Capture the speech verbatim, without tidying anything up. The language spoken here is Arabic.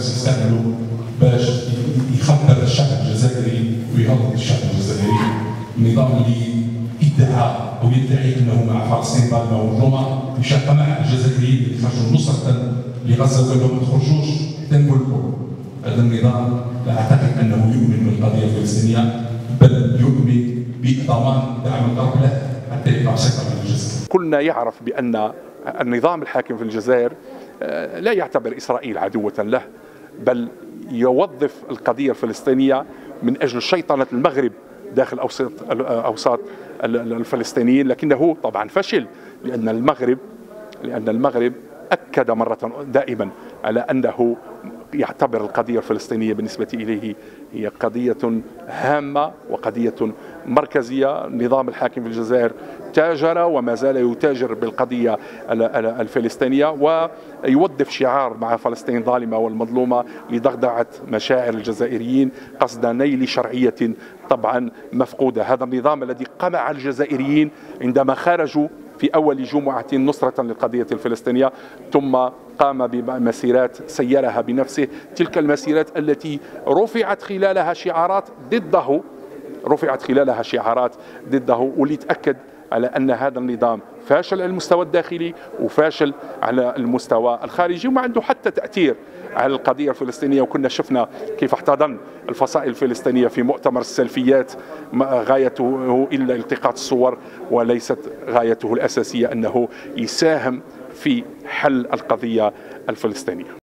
نفسه سأله باش يخبر الشعب الجزائري ويغلط الشعب الجزائري. نظام اللي يدعى او يدعي انه مع فلسطين ضامنه ومنظومه يشق مع الجزائريين اللي خرجوا نصره لغزه ولا ما تخرجوش حتى نملكوا. هذا النظام لا اعتقد انه يؤمن بالقضيه الفلسطينيه، بل يؤمن بضمان دعم الغرب له حتى يقع سيطره على الجزائر. كلنا يعرف بان النظام الحاكم في الجزائر لا يعتبر إسرائيل عدوة له، بل يوظف القضية الفلسطينية من أجل شيطنة المغرب داخل أوساط أوساط الفلسطينيين، لكنه طبعا فشل لأن المغرب لأن المغرب أكد مرة دائما على أنه يعتبر القضية الفلسطينية بالنسبة إليه هي قضية هامة وقضية مركزية. النظام الحاكم في الجزائر تاجر وما زال يتاجر بالقضية الفلسطينية، ويوظف شعار مع فلسطين ظالمة والمظلومة لضغضعة مشاعر الجزائريين قصد نيل شرعية طبعا مفقودة. هذا النظام الذي قمع الجزائريين عندما خرجوا في أول جمعة نصرة للقضية الفلسطينية، ثم قام بمسيرات سيرها بنفسه، تلك المسيرات التي رفعت خلالها شعارات ضده رفعت خلالها شعارات ضده واللي تأكد على أن هذا النظام فاشل على المستوى الداخلي وفاشل على المستوى الخارجي، وما عنده حتى تأثير على القضية الفلسطينية. وكنا شفنا كيف احتضن الفصائل الفلسطينية في مؤتمر السلفيات غايته إلا التقاط الصور وليست غايته الأساسية أنه يساهم في حل القضية الفلسطينية.